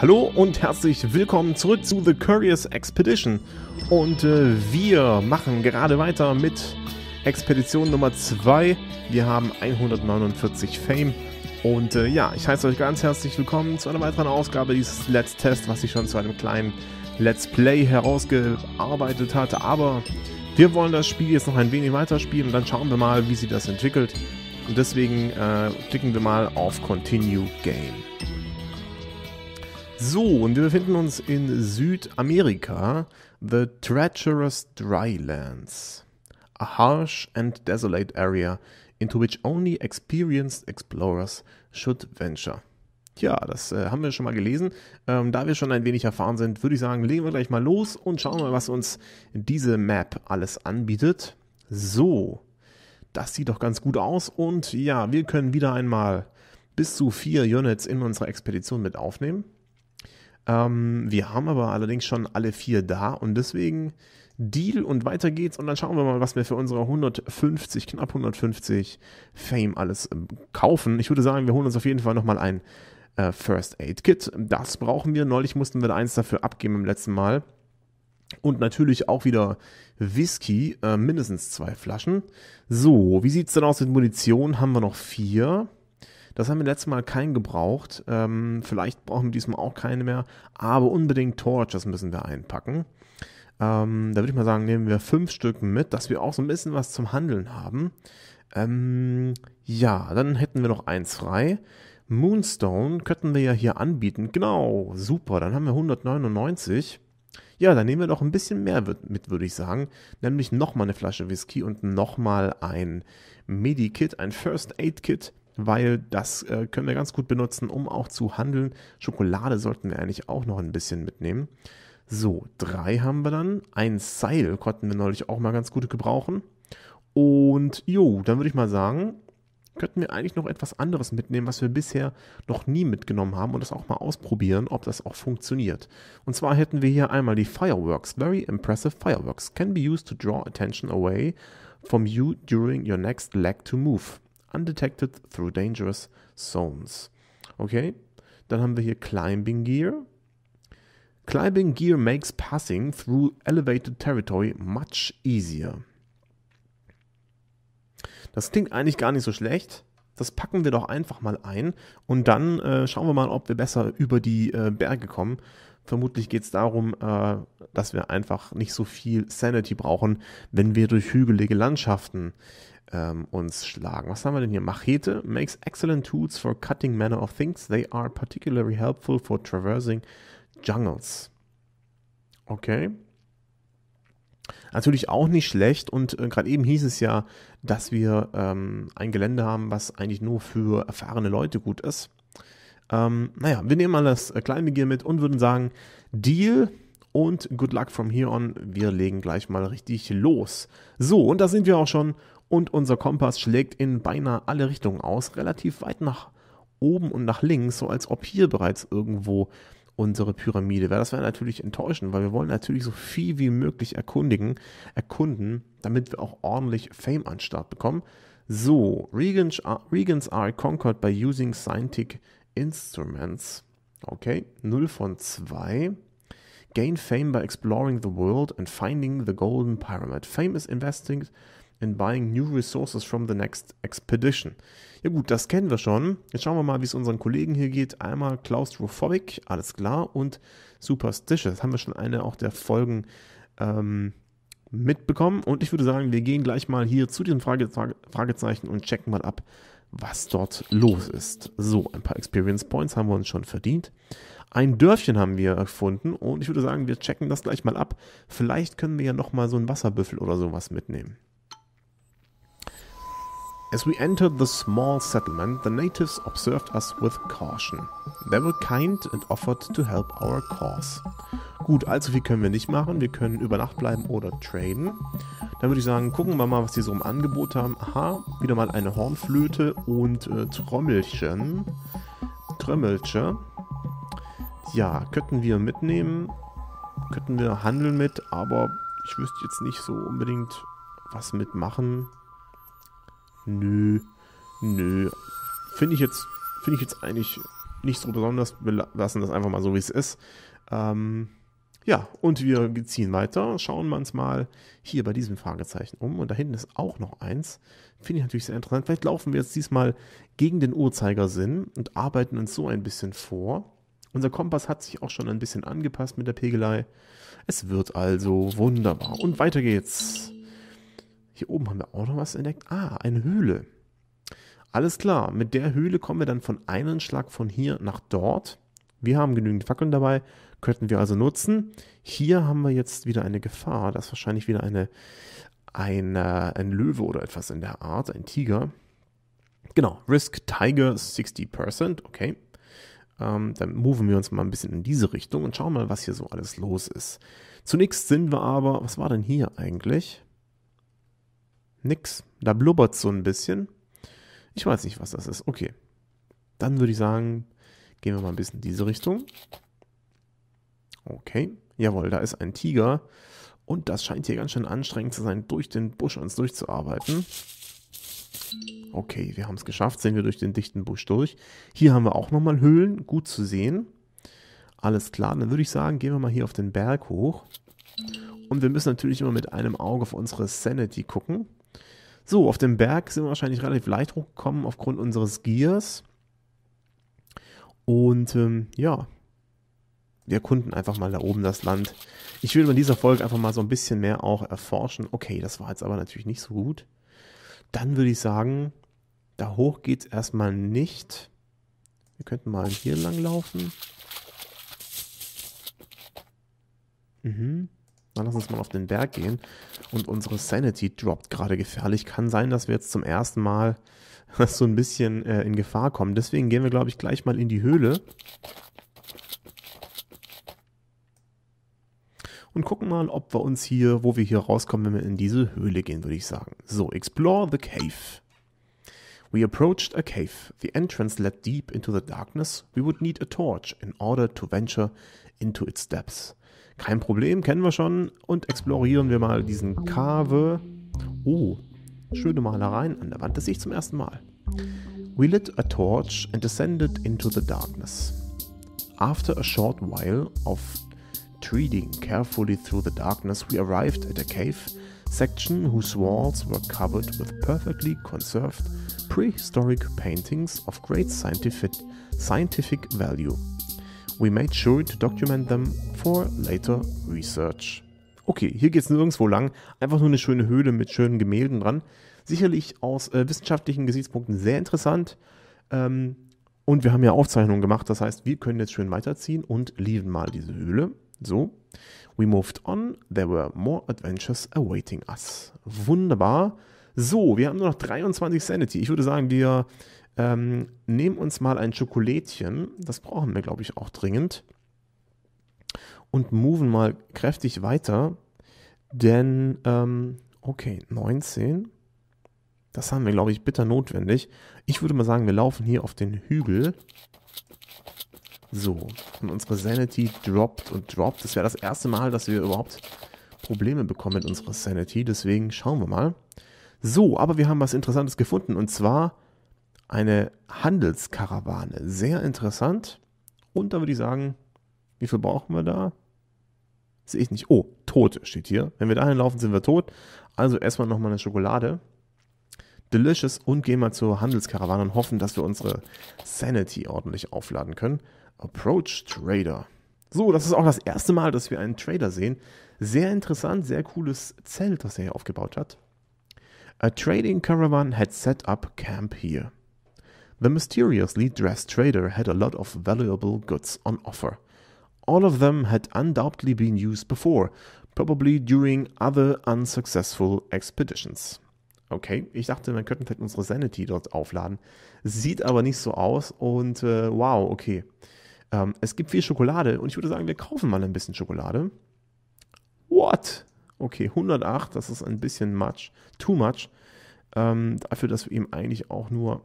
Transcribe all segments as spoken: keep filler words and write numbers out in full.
Hallo und herzlich willkommen zurück zu The Curious Expedition. Und äh, wir machen gerade weiter mit Expedition Nummer zwei. Wir haben hundertneunundvierzig Fame. Und äh, ja, ich heiße euch ganz herzlich willkommen zu einer weiteren Ausgabe dieses Let's Test, was sich schon zu einem kleinen Let's Play herausgearbeitet hat. Aber wir wollen das Spiel jetzt noch ein wenig weiterspielen und dann schauen wir mal, wie sich das entwickelt. Und deswegen äh, klicken wir mal auf Continue Game. So, und wir befinden uns in Südamerika, the treacherous drylands, a harsh and desolate area into which only experienced explorers should venture. Ja, das äh, haben wir schon mal gelesen. Ähm, da wir schon ein wenig erfahren sind, würde ich sagen, legen wir gleich mal los und schauen mal, was uns diese Map alles anbietet. So, das sieht doch ganz gut aus und ja, wir können wieder einmal bis zu vier Units in unserer Expedition mit aufnehmen. Ähm, wir haben aber allerdings schon alle vier da und deswegen Deal und weiter geht's. Und dann schauen wir mal, was wir für unsere hundertfünfzig, knapp hundertfünfzig Fame alles ähm, kaufen. Ich würde sagen, wir holen uns auf jeden Fall nochmal ein äh, First Aid Kit. Das brauchen wir. Neulich mussten wir eins dafür abgeben im letzten Mal. Und natürlich auch wieder Whisky, äh, mindestens zwei Flaschen. So, wie sieht's denn aus mit Munition? Haben wir noch vier. Das haben wir letztes Mal keinen gebraucht. Ähm, vielleicht brauchen wir diesmal auch keine mehr. Aber unbedingt Torch, das müssen wir einpacken. Ähm, da würde ich mal sagen, nehmen wir fünf Stück mit, dass wir auch so ein bisschen was zum Handeln haben. Ähm, ja, dann hätten wir noch eins frei. Moonstone könnten wir ja hier anbieten. Genau, super. Dann haben wir hundertneunundneunzig. Ja, dann nehmen wir doch ein bisschen mehr mit, würde ich sagen. Nämlich nochmal eine Flasche Whisky und nochmal ein Medikit, ein First Aid Kit. Weil das äh, können wir ganz gut benutzen, um auch zu handeln. Schokolade sollten wir eigentlich auch noch ein bisschen mitnehmen. So, drei haben wir dann. Ein Seil konnten wir neulich auch mal ganz gut gebrauchen. Und jo, dann würde ich mal sagen, könnten wir eigentlich noch etwas anderes mitnehmen, was wir bisher noch nie mitgenommen haben und das auch mal ausprobieren, ob das auch funktioniert. Und zwar hätten wir hier einmal die Fireworks. Very impressive fireworks. Can be used to draw attention away from you during your next leg to move. Undetected through dangerous zones. Okay, dann haben wir hier Climbing Gear. Climbing Gear makes passing through elevated territory much easier. Das klingt eigentlich gar nicht so schlecht. Das packen wir doch einfach mal ein und dann äh, schauen wir mal, ob wir besser über die äh, Berge kommen. Vermutlich geht es darum, äh, dass wir einfach nicht so viel Sanity brauchen, wenn wir durch hügelige Landschaften ähm, uns schlagen. Was haben wir denn hier? Machete makes excellent tools for cutting manner of things. They are particularly helpful for traversing jungles. Okay. Natürlich auch nicht schlecht und äh, gerade eben hieß es ja, dass wir ähm, ein Gelände haben, was eigentlich nur für erfahrene Leute gut ist. Ähm, naja, wir nehmen mal das äh, Climbing Gear mit und würden sagen, Deal und good luck from here on. Wir legen gleich mal richtig los. So, und da sind wir auch schon und unser Kompass schlägt in beinahe alle Richtungen aus, relativ weit nach oben und nach links, so als ob hier bereits irgendwo unsere Pyramide wäre. Das wäre natürlich enttäuschend, weil wir wollen natürlich so viel wie möglich erkundigen, erkunden, damit wir auch ordentlich Fame an den Start bekommen. So, Regents are, Regents are conquered by using scientific instruments. Okay, null von zwei. Gain fame by exploring the world and finding the golden pyramid. Fame is investing in buying new resources from the next expedition. Ja gut, das kennen wir schon. Jetzt schauen wir mal, wie es unseren Kollegen hier geht. Einmal Claustrophobic, alles klar, und Superstitious. Haben wir schon eine auch der Folgen ähm, mitbekommen. Und ich würde sagen, wir gehen gleich mal hier zu den Frage, Frage, Fragezeichen und checken mal ab, was dort los ist. So, ein paar Experience Points haben wir uns schon verdient. Ein Dörfchen haben wir gefunden und ich würde sagen, wir checken das gleich mal ab. Vielleicht können wir ja nochmal so einen Wasserbüffel oder sowas mitnehmen. As we entered the small settlement, the natives observed us with caution. They were kind and offered to help our cause. Gut, allzu viel können wir nicht machen. Wir können über Nacht bleiben oder traden. Dann würde ich sagen, gucken wir mal, was die so im Angebot haben. Aha, wieder mal eine Hornflöte und äh, Trommelchen. Trömmelche. Ja, könnten wir mitnehmen. Könnten wir handeln mit, aber ich wüsste jetzt nicht so unbedingt, was mitmachen. Nö, nö, finde ich jetzt, finde ich jetzt eigentlich nicht so besonders, wir lassen das einfach mal so, wie es ist. Ähm, ja, und wir ziehen weiter, schauen wir uns mal hier bei diesem Fragezeichen um. Und da hinten ist auch noch eins. Finde ich natürlich sehr interessant. Vielleicht laufen wir jetzt diesmal gegen den Uhrzeigersinn und arbeiten uns so ein bisschen vor. Unser Kompass hat sich auch schon ein bisschen angepasst mit der Pegelei. Es wird also wunderbar. Und weiter geht's. Hier oben haben wir auch noch was entdeckt. Ah, eine Höhle. Alles klar, mit der Höhle kommen wir dann von einem Schlag von hier nach dort. Wir haben genügend Fackeln dabei, könnten wir also nutzen. Hier haben wir jetzt wieder eine Gefahr. Das ist wahrscheinlich wieder eine, eine, ein Löwe oder etwas in der Art, ein Tiger. Genau, Risk Tiger sechzig Prozent, okay. Ähm, dann moven wir uns mal ein bisschen in diese Richtung und schauen mal, was hier so alles los ist. Zunächst sind wir aber, was war denn hier eigentlich? Nix, da blubbert es so ein bisschen. Ich weiß nicht, was das ist. Okay, dann würde ich sagen, gehen wir mal ein bisschen in diese Richtung. Okay, jawohl, da ist ein Tiger. Und das scheint hier ganz schön anstrengend zu sein, durch den Busch uns durchzuarbeiten. Okay, wir haben es geschafft, sind wir durch den dichten Busch durch. Hier haben wir auch nochmal Höhlen, gut zu sehen. Alles klar, dann würde ich sagen, gehen wir mal hier auf den Berg hoch. Und wir müssen natürlich immer mit einem Auge auf unsere Sanity gucken. So, auf dem Berg sind wir wahrscheinlich relativ leicht hochgekommen aufgrund unseres Gears. Und ähm, ja, wir erkunden einfach mal da oben das Land. Ich will in dieser Folge einfach mal so ein bisschen mehr auch erforschen. Okay, das war jetzt aber natürlich nicht so gut. Dann würde ich sagen, da hoch geht es erstmal nicht. Wir könnten mal hier lang laufen. Mhm. Dann lass uns mal auf den Berg gehen. Und unsere Sanity droppt gerade gefährlich. Kann sein, dass wir jetzt zum ersten Mal so ein bisschen äh, in Gefahr kommen. Deswegen gehen wir, glaube ich, gleich mal in die Höhle. Und gucken mal, ob wir uns hier, wo wir hier rauskommen, wenn wir in diese Höhle gehen, würde ich sagen. So, explore the cave. We approached a cave. The entrance led deep into the darkness. We would need a torch in order to venture into its depths. Kein Problem, kennen wir schon. Und explorieren wir mal diesen Cave. Oh, schöne Malereien an der Wand. Das sehe ich zum ersten Mal. We lit a torch and descended into the darkness. After a short while of treading carefully through the darkness, we arrived at a cave section whose walls were covered with perfectly conserved prehistoric paintings of great scientific, scientific value. We made sure to document them for later research. Okay, hier geht es nirgendwo lang. Einfach nur eine schöne Höhle mit schönen Gemälden dran. Sicherlich aus äh, wissenschaftlichen Gesichtspunkten sehr interessant. Ähm, und wir haben ja Aufzeichnungen gemacht. Das heißt, wir können jetzt schön weiterziehen und lieben mal diese Höhle. So. We moved on. There were more adventures awaiting us. Wunderbar. So, wir haben nur noch dreiundzwanzig Sanity. Ich würde sagen, wir... Ähm, nehmen uns mal ein Schokolädchen, das brauchen wir, glaube ich, auch dringend. Und moven mal kräftig weiter, denn, ähm, okay, neunzehn, das haben wir, glaube ich, bitter notwendig. Ich würde mal sagen, wir laufen hier auf den Hügel. So, und unsere Sanity droppt und droppt. Das wäre das erste Mal, dass wir überhaupt Probleme bekommen mit unserer Sanity, deswegen schauen wir mal. So, aber wir haben was Interessantes gefunden, und zwar... eine Handelskarawane. Sehr interessant. Und da würde ich sagen, wie viel brauchen wir da? Sehe ich nicht. Oh, tot steht hier. Wenn wir dahin laufen, sind wir tot. Also erstmal nochmal eine Schokolade. Delicious. Und gehen mal zur Handelskarawane und hoffen, dass wir unsere Sanity ordentlich aufladen können. Approach Trader. So, das ist auch das erste Mal, dass wir einen Trader sehen. Sehr interessant, sehr cooles Zelt, das er hier aufgebaut hat. A trading caravan had set up camp here. The mysteriously dressed trader had a lot of valuable goods on offer. All of them had undoubtedly been used before, probably during other unsuccessful expeditions. Okay, ich dachte, wir könnten vielleicht unsere Sanity dort aufladen. Sieht aber nicht so aus und äh, wow, okay. Ähm, es gibt viel Schokolade und ich würde sagen, wir kaufen mal ein bisschen Schokolade. What? Okay, hundertacht, das ist ein bisschen much, too much. Ähm, dafür, dass wir ihm eigentlich auch nur...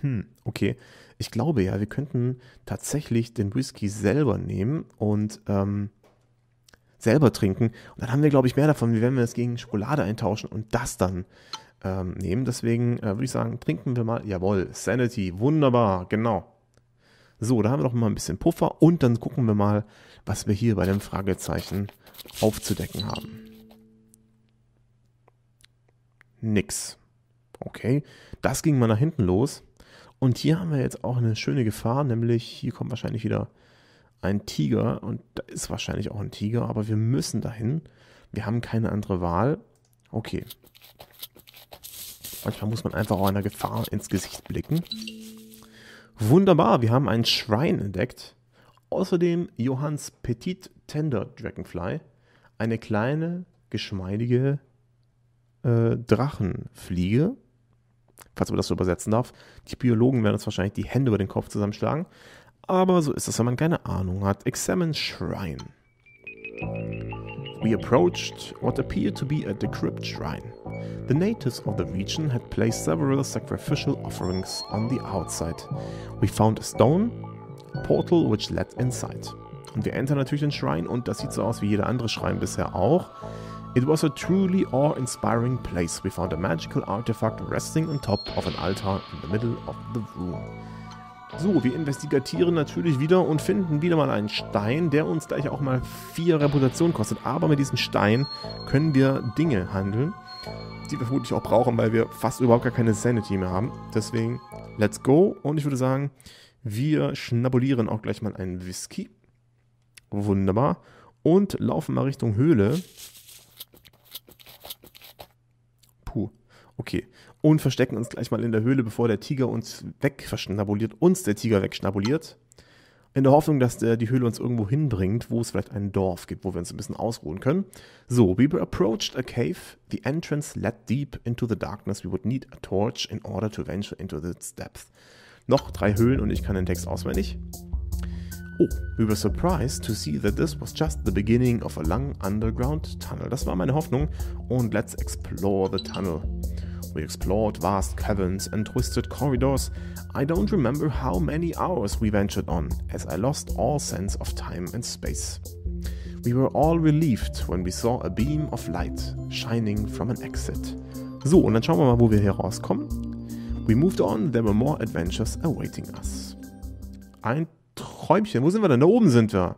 Hm, okay. Ich glaube ja, wir könnten tatsächlich den Whisky selber nehmen und ähm, selber trinken. Und dann haben wir, glaube ich, mehr davon, wie wenn wir es gegen Schokolade eintauschen und das dann ähm, nehmen. Deswegen äh, würde ich sagen, trinken wir mal. Jawohl, Sanity, wunderbar, genau. So, da haben wir doch mal ein bisschen Puffer und dann gucken wir mal, was wir hier bei dem Fragezeichen aufzudecken haben. Nix. Okay, das ging mal nach hinten los. Und hier haben wir jetzt auch eine schöne Gefahr, nämlich hier kommt wahrscheinlich wieder ein Tiger und da ist wahrscheinlich auch ein Tiger, aber wir müssen dahin. Wir haben keine andere Wahl. Okay. Manchmal muss man einfach auch einer Gefahr ins Gesicht blicken. Wunderbar, wir haben ein Schrein entdeckt. Außerdem Johanns Petit Tender Dragonfly. Eine kleine, geschmeidige äh, Drachenfliege. Falls man das so übersetzen darf. Die Biologen werden uns wahrscheinlich die Hände über den Kopf zusammenschlagen. Aber so ist das, wenn man keine Ahnung hat. Examine Shrine. We approached what appeared to be a decrepit shrine. The natives of the region had placed several sacrificial offerings on the outside. We found a stone, a portal which led inside. Und wir entern natürlich den Shrine und das sieht so aus wie jeder andere Shrine bisher auch. It was a truly awe-inspiring place. We found a magical artifact resting on top of an altar in the middle of the room. So, wir investigatieren natürlich wieder und finden wieder mal einen Stein, der uns gleich auch mal vier Reputation kostet. Aber mit diesem Stein können wir Dinge handeln, die wir vermutlich auch brauchen, weil wir fast überhaupt gar keine Sanity mehr haben. Deswegen, let's go. Und ich würde sagen, wir schnabulieren auch gleich mal einen Whisky. Wunderbar. Und laufen mal Richtung Höhle. Puh, okay. Und verstecken uns gleich mal in der Höhle, bevor der Tiger uns wegverschnabuliert, uns der Tiger wegschnabuliert. In der Hoffnung, dass der, die Höhle uns irgendwo hinbringt, wo es vielleicht ein Dorf gibt, wo wir uns ein bisschen ausruhen können. So, we approached a cave. The entrance led deep into the darkness. We would need a torch in order to venture into its depth. Noch drei Höhlen und ich kann den Text auswendig. Oh, we were surprised to see that this was just the beginning of a long underground tunnel. Das war meine Hoffnung. Und let's explore the tunnel. We explored vast caverns and twisted corridors. I don't remember how many hours we ventured on, as I lost all sense of time and space. We were all relieved when we saw a beam of light shining from an exit. So, und dann schauen wir mal, wo wir hier rauskommen. We moved on, there were more adventures awaiting us. Ein Träumchen, wo sind wir denn? Da oben sind wir.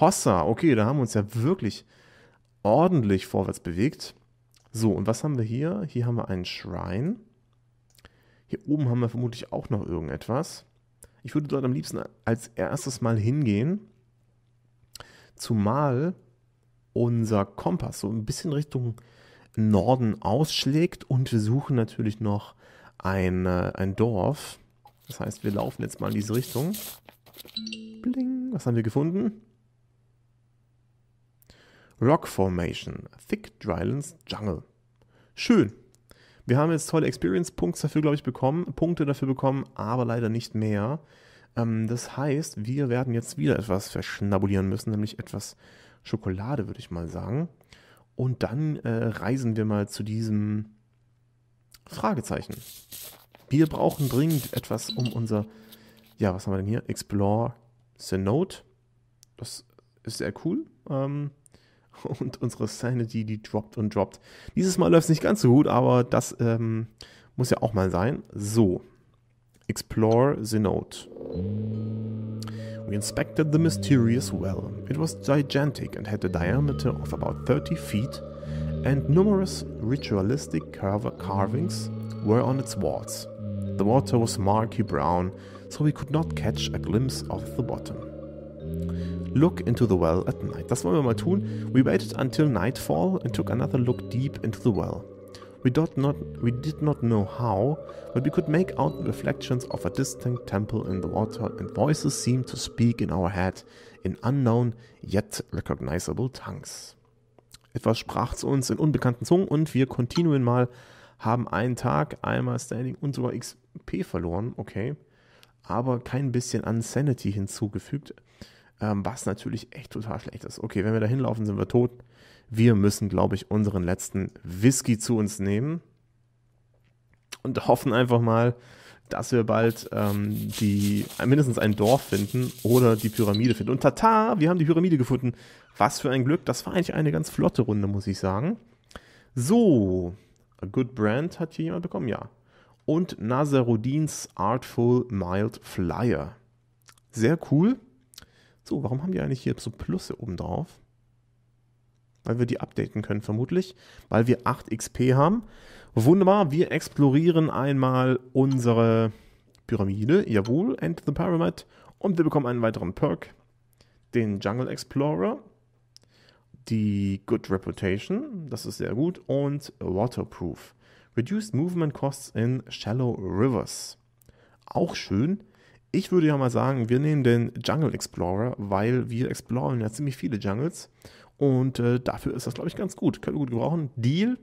Hossa, okay, da haben wir uns ja wirklich ordentlich vorwärts bewegt. So, und was haben wir hier? Hier haben wir einen Schrein. Hier oben haben wir vermutlich auch noch irgendetwas. Ich würde dort am liebsten als erstes mal hingehen. Zumal unser Kompass so ein bisschen Richtung Norden ausschlägt. Und wir suchen natürlich noch ein, äh, ein Dorf. Das heißt, wir laufen jetzt mal in diese Richtung. Bling, was haben wir gefunden? Rock Formation, Thick Drylands Jungle. Schön. Wir haben jetzt tolle Experience-Punkte dafür, glaube ich, bekommen, Punkte dafür bekommen, aber leider nicht mehr. Ähm, das heißt, wir werden jetzt wieder etwas verschnabulieren müssen, nämlich etwas Schokolade, würde ich mal sagen. Und dann äh, reisen wir mal zu diesem Fragezeichen. Wir brauchen dringend etwas, um unser... Ja, was haben wir denn hier? Explore the Note. Das ist sehr cool. Ähm... Und unsere Sanity, die droppt und droppt. Dieses Mal läuft es nicht ganz so gut, aber das ähm, muss ja auch mal sein. So. Explore the Note. We inspected the mysterious well. It was gigantic and had a diameter of about thirty feet and numerous ritualistic carvings were on its walls. The water was murky brown, so we could not catch a glimpse of the bottom. Look into the well at night. Das wollen wir mal tun. We waited until nightfall and took another look deep into the well. We did not, we did not know how, but we could make out the reflections of a distant temple in the water and voices seemed to speak in our head in unknown yet recognizable tongues. Etwas sprach zu uns in unbekannten Zungen und wir continuen mal, haben einen Tag, einmal Standing und sogar X P verloren, okay, aber kein bisschen an Sanity hinzugefügt. Was natürlich echt total schlecht ist. Okay, wenn wir da hinlaufen, sind wir tot. Wir müssen, glaube ich, unseren letzten Whisky zu uns nehmen. Und hoffen einfach mal, dass wir bald ähm, die, mindestens ein Dorf finden oder die Pyramide finden. Und tata, wir haben die Pyramide gefunden. Was für ein Glück. Das war eigentlich eine ganz flotte Runde, muss ich sagen. So, A Good Brand hat hier jemand bekommen? Ja. Und Nazaruddins Artful Mild Flyer. Sehr cool. So, warum haben die eigentlich hier so Plusse oben drauf? Weil wir die updaten können vermutlich, weil wir acht X P haben. Wunderbar, wir explorieren einmal unsere Pyramide. Jawohl, Enter the Pyramid. Und wir bekommen einen weiteren Perk. Den Jungle Explorer. Die Good Reputation, das ist sehr gut. Und Waterproof. Reduced Movement Costs in Shallow Rivers. Auch schön. Ich würde ja mal sagen, wir nehmen den Jungle Explorer, weil wir exploren ja ziemlich viele Jungles. Und äh, dafür ist das, glaube ich, ganz gut. Können wir gut gebrauchen. Deal.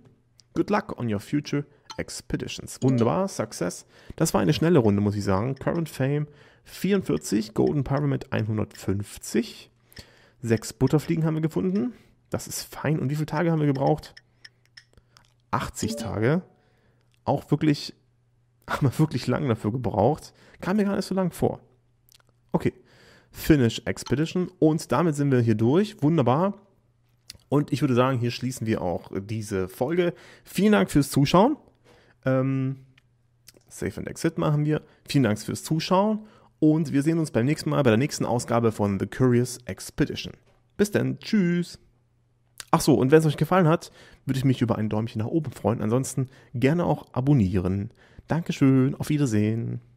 Good luck on your future expeditions. Wunderbar. Success. Das war eine schnelle Runde, muss ich sagen. Current Fame vierundvierzig. Golden Pyramid hundertfünfzig. Sechs Butterfliegen haben wir gefunden. Das ist fein. Und wie viele Tage haben wir gebraucht? achtzig Tage. Auch wirklich, haben wir wirklich lange dafür gebraucht. Kam mir gar nicht so lang vor. Okay. Finish Expedition. Und damit sind wir hier durch. Wunderbar. Und ich würde sagen, hier schließen wir auch diese Folge. Vielen Dank fürs Zuschauen. Ähm, Save and Exit machen wir. Vielen Dank fürs Zuschauen. Und wir sehen uns beim nächsten Mal bei der nächsten Ausgabe von The Curious Expedition. Bis dann. Tschüss. Ach so, und wenn es euch gefallen hat, würde ich mich über ein Däumchen nach oben freuen. Ansonsten gerne auch abonnieren. Dankeschön. Auf Wiedersehen.